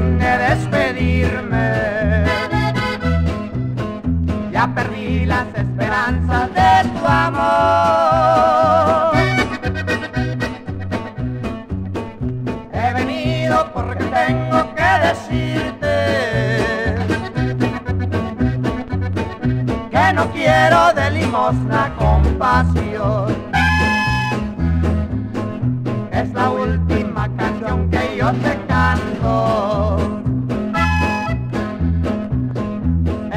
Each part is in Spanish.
fin de despedirme. Ya perdí las esperanzas de tu amor. He venido porque tengo que decirte que no quiero de limosna compasión. Es la última canción que yo te canto.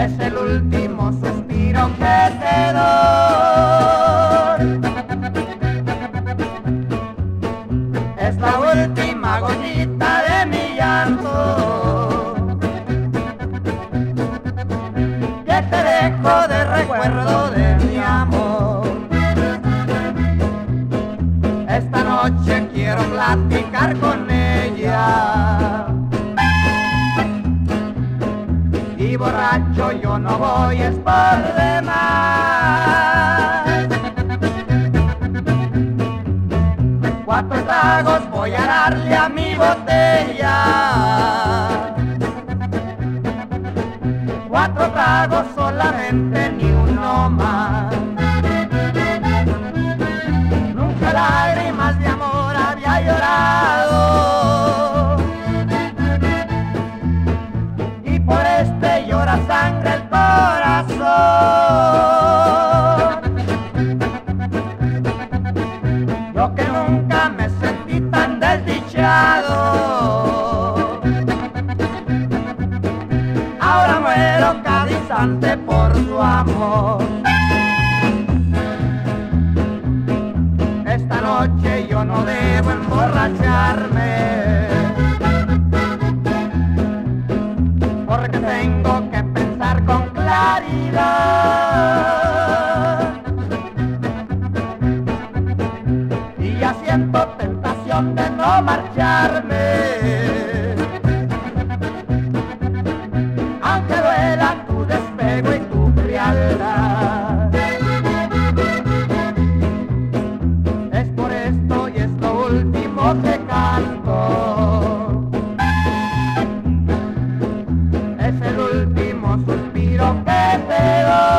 Es el último suspiro que te doy. Es la última gotita de mi llanto que te dejo de recuerdo de mi amor. Esta noche quiero platicar con ella y borracho yo no voy, es por demás. Cuatro tragos voy a darle a mi botella. Cuatro tragos solamente, ni uno más. Nunca lágrimas de amor había llorado, y por este llora sangre el corazón. Yo que nunca me sentí tan desdichado, ahora muero cada instante por su amor. Esta noche yo no debo emborracharme, porque tengo que pensar con claridad. Y ya siento tentación de no marcharme, aunque duela tu despego y tu frialdad. Te canto, es el último suspiro que te doy.